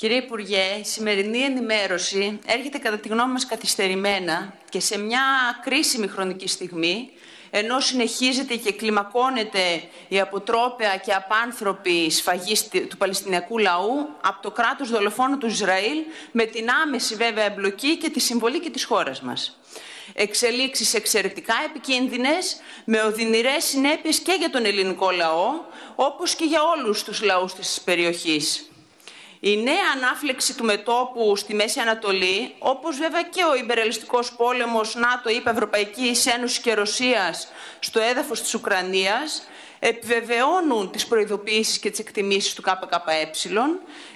Κύριε Υπουργέ, η σημερινή ενημέρωση έρχεται κατά τη γνώμη μας καθυστερημένα και σε μια κρίσιμη χρονική στιγμή, ενώ συνεχίζεται και κλιμακώνεται η αποτρόπαια και απάνθρωπη σφαγή του Παλαιστινιακού λαού από το κράτος δολοφόνο του Ισραήλ, με την άμεση βέβαια εμπλοκή και τη συμβολή και της χώρας μας. Εξελίξεις εξαιρετικά επικίνδυνες, με οδυνηρές συνέπειες και για τον ελληνικό λαό, όπως και για όλους τους λαούς της περιοχής. Η νέα ανάφλεξη του μετόπου στη Μέση Ανατολή, όπως βέβαια και ο ιμπερελιστικός πόλεμος ΝΑΤΟ-ΗΠΑ Ευρωπαϊκής Ένωσης και Ρωσίας στο έδαφος της Ουκρανίας, επιβεβαιώνουν τις προειδοποιήσεις και τις εκτιμήσεις του ΚΚΕ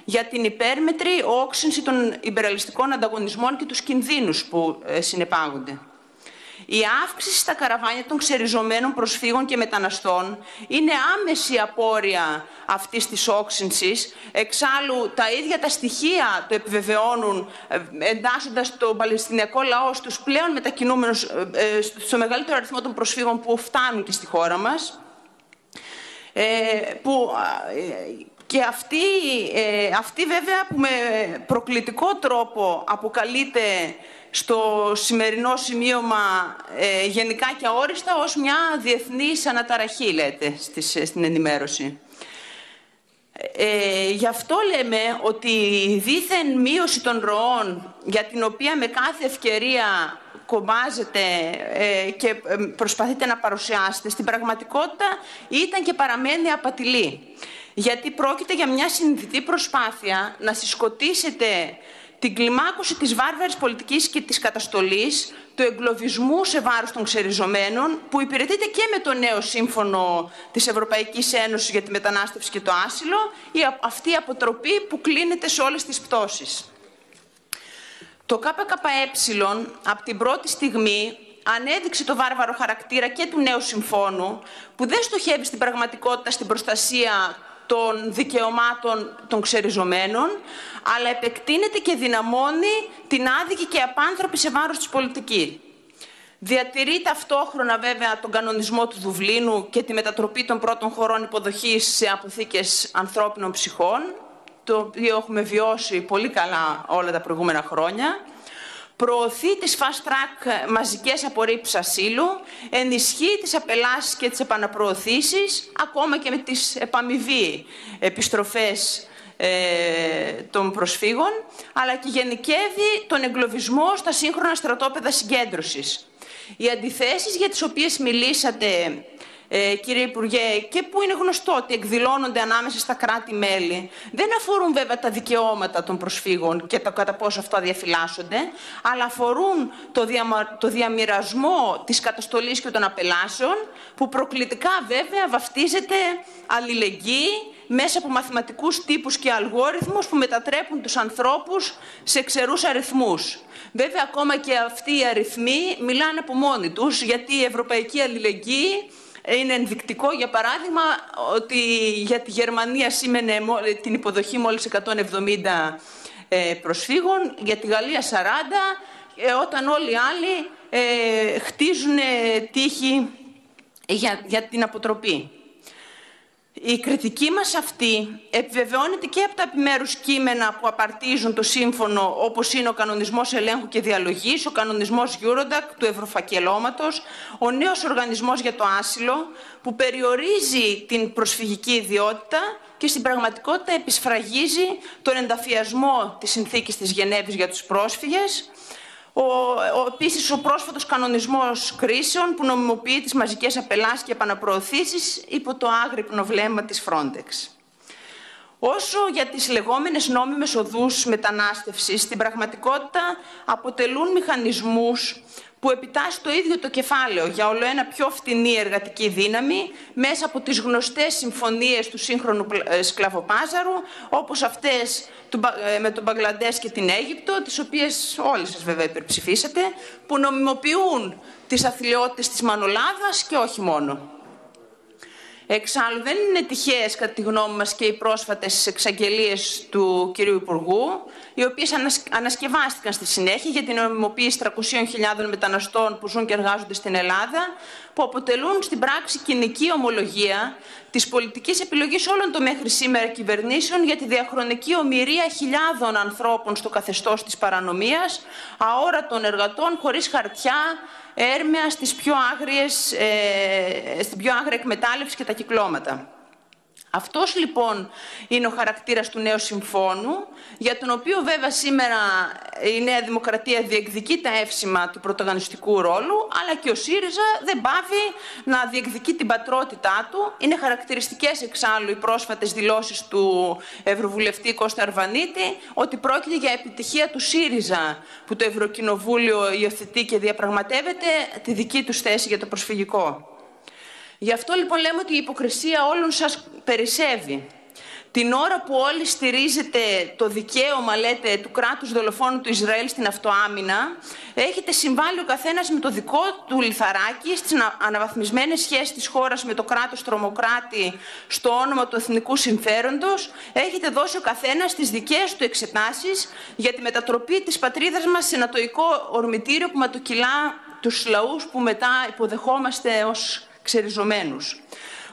για την υπέρμετρη όξυνση των ιμπερελιστικών ανταγωνισμών και τους κινδύνους που συνεπάγονται. Η αύξηση στα καραβάνια των ξεριζωμένων προσφύγων και μεταναστών είναι άμεση απόρρια αυτής της όξυνσης. Εξάλλου, τα ίδια τα στοιχεία το επιβεβαιώνουν, εντάσσοντας τον Παλαιστινιακό λαό στους πλέον μετακινούμενους, στο μεγαλύτερο αριθμό των προσφύγων που φτάνουν και στη χώρα μας. Και αυτή βέβαια που με προκλητικό τρόπο αποκαλείται στο σημερινό σημείωμα γενικά και αόριστα ως μια διεθνής αναταραχή, λέτε, στην ενημέρωση. Γι' αυτό λέμε ότι η δίθεν μείωση των ροών, για την οποία με κάθε ευκαιρία κομπάζετε και προσπαθείτε να παρουσιάσετε, στην πραγματικότητα ήταν και παραμένει απατηλή. Γιατί πρόκειται για μια συνειδητή προσπάθεια να συσκοτήσετε την κλιμάκωση της βάρβαρης πολιτικής και της καταστολής, του εγκλωβισμού σε βάρος των ξεριζωμένων, που υπηρετείται και με το νέο σύμφωνο της Ευρωπαϊκής Ένωσης για τη μετανάστευση και το άσυλο, ή αυτή η αποτροπή που κλείνεται σε όλες τις πτώσεις. Το ΚΚΕ, από την πρώτη στιγμή, ανέδειξε το βάρβαρο χαρακτήρα και του νέου συμφώνου, που δεν στοχεύει στην πραγματικότητα στην προστασία των δικαιωμάτων των ξεριζωμένων, αλλά επεκτείνεται και δυναμώνει την άδικη και απάνθρωπη σε βάρος της πολιτικής. Διατηρεί ταυτόχρονα βέβαια τον κανονισμό του Δουβλίνου και τη μετατροπή των πρώτων χωρών υποδοχής σε αποθήκες ανθρώπινων ψυχών, το οποίο έχουμε βιώσει πολύ καλά όλα τα προηγούμενα χρόνια. Προωθεί τις fast-track μαζικές απορρίψεις ασύλου, ενισχύει τις απελάσεις και τις επαναπροωθήσεις, ακόμα και με τις επαμοιβή επιστροφές των προσφύγων, αλλά και γενικεύει τον εγκλωβισμό στα σύγχρονα στρατόπεδα συγκέντρωσης. Οι αντιθέσεις για τις οποίες μιλήσατε, κύριε Υπουργέ, και που είναι γνωστό ότι εκδηλώνονται ανάμεσα στα κράτη-μέλη, δεν αφορούν βέβαια τα δικαιώματα των προσφύγων και το κατά πόσο αυτά διαφυλάσσονται, αλλά αφορούν το διαμοιρασμό της καταστολής και των απελάσεων, που προκλητικά βέβαια βαφτίζεται αλληλεγγύη μέσα από μαθηματικούς τύπους και αλγόριθμους που μετατρέπουν τους ανθρώπους σε ξερούς αριθμούς. Βέβαια, ακόμα και αυτοί οι αριθμοί μιλάνε από μόνοι τους, γιατί η ευρωπαϊκή αλληλεγγύη είναι ενδεικτικό, για παράδειγμα, ότι για τη Γερμανία σήμαινε την υποδοχή μόλις 170 προσφύγων, για τη Γαλλία 40, όταν όλοι οι άλλοι χτίζουν τείχη για την αποτροπή. Η κριτική μας αυτή επιβεβαιώνεται και από τα επιμέρους κείμενα που απαρτίζουν το σύμφωνο, όπως είναι ο κανονισμός ελέγχου και διαλογής, ο κανονισμός Eurodac του ευρωφακελώματος, ο νέος οργανισμός για το άσυλο, που περιορίζει την προσφυγική ιδιότητα και στην πραγματικότητα επισφραγίζει τον ενταφιασμό της συνθήκης της Γενέβης για τους πρόσφυγες. Επίσης, ο πρόσφατος κανονισμός κρίσεων που νομιμοποιεί τις μαζικές απελάσεις και επαναπροωθήσεις υπό το άγρυπνο βλέμμα της Frontex. Όσο για τις λεγόμενες νόμιμες οδούς μετανάστευσης, στην πραγματικότητα αποτελούν μηχανισμούς που επιτάσσει το ίδιο το κεφάλαιο για ολοένα πιο φτηνή εργατική δύναμη μέσα από τις γνωστές συμφωνίες του σύγχρονου σκλαβοπάζαρου, όπως αυτές με τον Μπαγκλαντές και την Αίγυπτο, τις οποίες όλοι σας βέβαια υπερψηφίσατε, που νομιμοποιούν τις αθλιότητες της Μανολάδας και όχι μόνο. Εξάλλου, δεν είναι τυχαίες, κατά τη γνώμη μας, και οι πρόσφατες εξαγγελίες του κυρίου Υπουργού, οι οποίες ανασκευάστηκαν στη συνέχεια για την νομιμοποίηση 300.000 μεταναστών που ζουν και εργάζονται στην Ελλάδα, που αποτελούν στην πράξη κοινική ομολογία της πολιτικής επιλογής όλων των μέχρι σήμερα κυβερνήσεων για τη διαχρονική ομοιρία χιλιάδων ανθρώπων στο καθεστώς της παρανομίας, αόρατων εργατών, χωρίς χαρτιά, έρμεα στην πιο άγρια εκμετάλλευση και τα κυκλώματα. Αυτός λοιπόν είναι ο χαρακτήρας του νέου συμφώνου, για τον οποίο βέβαια σήμερα η Νέα Δημοκρατία διεκδικεί τα εύσημα του πρωταγωνιστικού ρόλου, αλλά και ο ΣΥΡΙΖΑ δεν πάβει να διεκδικεί την πατρότητά του. Είναι χαρακτηριστικές εξάλλου οι πρόσφατες δηλώσεις του Ευρωβουλευτή Κώστα Αρβανίτη, ότι πρόκειται για επιτυχία του ΣΥΡΙΖΑ που το Ευρωκοινοβούλιο υιοθετεί και διαπραγματεύεται τη δική του θέση για το προσφυγικό. Γι' αυτό λοιπόν λέμε ότι η υποκρισία όλων σας περισσεύει. Την ώρα που όλοι στηρίζετε το δικαίωμα, λέτε, του κράτους δολοφόνου του Ισραήλ στην αυτοάμυνα, έχετε συμβάλει ο καθένας με το δικό του λιθαράκι στις αναβαθμισμένες σχέσεις της χώρας με το κράτος τρομοκράτη στο όνομα του εθνικού συμφέροντος. Έχετε δώσει ο καθένας τις δικές του εξετάσεις για τη μετατροπή της πατρίδας μας σε νατοϊκό ορμητήριο που ματοκυλά τους λαούς που μετά υποδεχόμαστε ως ξεριζωμένους.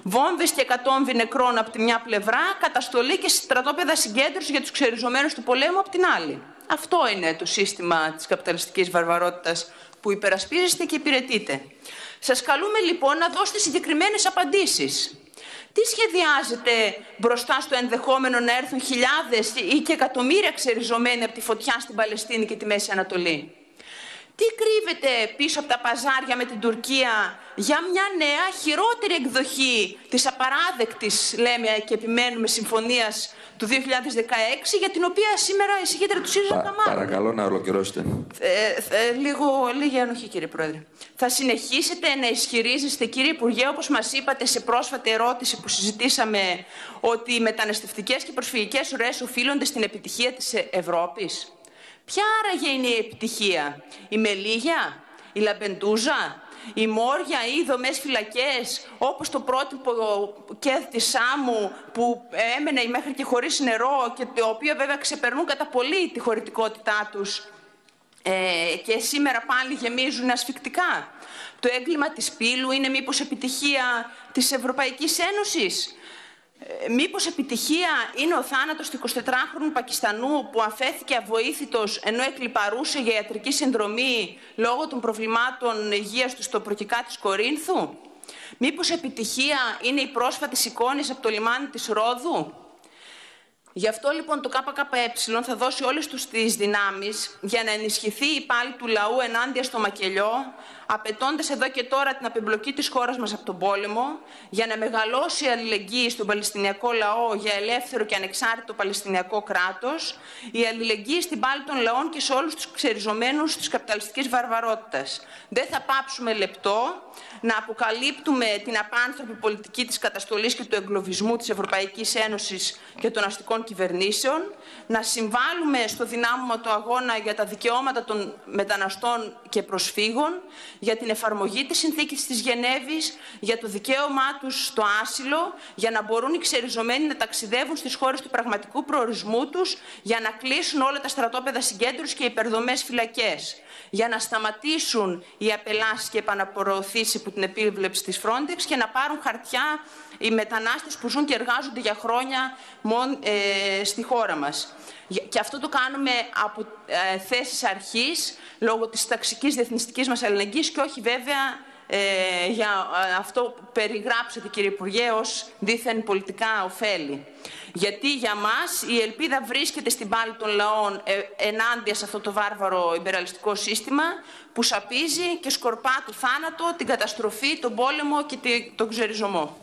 Βόμβες και εκατόμβοι νεκρών από τη μια πλευρά, καταστολή και στρατόπεδα συγκέντρωση για τους ξεριζωμένους του πολέμου από την άλλη. Αυτό είναι το σύστημα της καπιταλιστικής βαρβαρότητας που υπερασπίζεστε και υπηρετείτε. Σας καλούμε λοιπόν να δώσετε συγκεκριμένες απαντήσεις. Τι σχεδιάζετε μπροστά στο ενδεχόμενο να έρθουν χιλιάδες ή και εκατομμύρια ξεριζωμένοι από τη φωτιά στην Παλαιστίνη και τη Μέση Ανατολή? Τι κρύβεται πίσω από τα παζάρια με την Τουρκία για μια νέα, χειρότερη εκδοχή της απαράδεκτης, λέμε και επιμένουμε, συμφωνίας του 2016, για την οποία σήμερα η συγκέντρα του ΣΥΡΙΖΑ Καμάρου. Παρακαλώ να ολοκληρώσετε. Λίγη ενοχή, κύριε Πρόεδρε. Θα συνεχίσετε να ισχυρίζεστε, κύριε Υπουργέ, όπως μας είπατε σε πρόσφατη ερώτηση που συζητήσαμε, ότι οι μεταναστευτικές και προσφυγικές ροές οφείλονται στην επιτυχία της Ευρώπης? Ποια άραγε είναι η επιτυχία? Η Μελίγια, η Λαμπεντούζα, η Μόρια ή οι δομές φυλακές, όπως το πρότυπο και της Σάμου που έμενε μέχρι και χωρίς νερό και το οποίο βέβαια ξεπερνούν κατά πολύ τη χωρητικότητά τους και σήμερα πάλι γεμίζουν ασφυκτικά? Το έγκλημα της Πύλου είναι μήπως επιτυχία της Ευρωπαϊκής Ένωσης? Μήπως επιτυχία είναι ο θάνατος του 24χρονου Πακιστανού που αφέθηκε αβοήθητος ενώ εκλιπαρούσε για ιατρική συνδρομή λόγω των προβλημάτων υγείας του στο προκικά της Κορίνθου? Μήπως επιτυχία είναι οι πρόσφατες εικόνες από το λιμάνι της Ρόδου? Γι' αυτό λοιπόν το ΚΚΕ θα δώσει όλες τις δυνάμεις για να ενισχυθεί η πάλη του λαού ενάντια στο μακελιό, απαιτώντας εδώ και τώρα την απεμπλοκή της χώρας μας από τον πόλεμο, για να μεγαλώσει η αλληλεγγύη στον Παλαιστινιακό λαό για ελεύθερο και ανεξάρτητο Παλαιστινιακό κράτος, η αλληλεγγύη στην πάλη των λαών και σε όλους τους ξεριζωμένους της καπιταλιστικής βαρβαρότητας. Δεν θα πάψουμε λεπτό να αποκαλύπτουμε την απάνθρωπη πολιτική της καταστολής και του εγκλωβισμού της Ευρωπαϊκής Ένωσης και των αστικών κυβερνήσεων, να συμβάλλουμε στο δυνάμωμα του αγώνα για τα δικαιώματα των μεταναστών και προσφύγων, για την εφαρμογή της συνθήκης της Γενέβης, για το δικαίωμά τους στο άσυλο, για να μπορούν οι ξεριζωμένοι να ταξιδεύουν στις χώρες του πραγματικού προορισμού τους, για να κλείσουν όλα τα στρατόπεδα συγκέντρωση και υπερδομές φυλακές, για να σταματήσουν οι απελάσεις και επαναπροωθήσεις που την επίβλεψη της Frontex και να πάρουν χαρτιά οι μετανάστες που ζουν και εργάζονται για χρόνια στη χώρα μας. Και αυτό το κάνουμε από θέσεις αρχής, λόγω της ταξικής διεθνιστικής μας αλληλεγγύης και όχι βέβαια για αυτό που περιγράψατε, κύριε Υπουργέ, ως δίθεν πολιτικά ωφέλη. Γιατί για μας η ελπίδα βρίσκεται στην πάλη των λαών ενάντια σε αυτό το βάρβαρο ιμπεραλιστικό σύστημα που σαπίζει και σκορπά του θάνατο, την καταστροφή, τον πόλεμο και τον ξεριζωμό.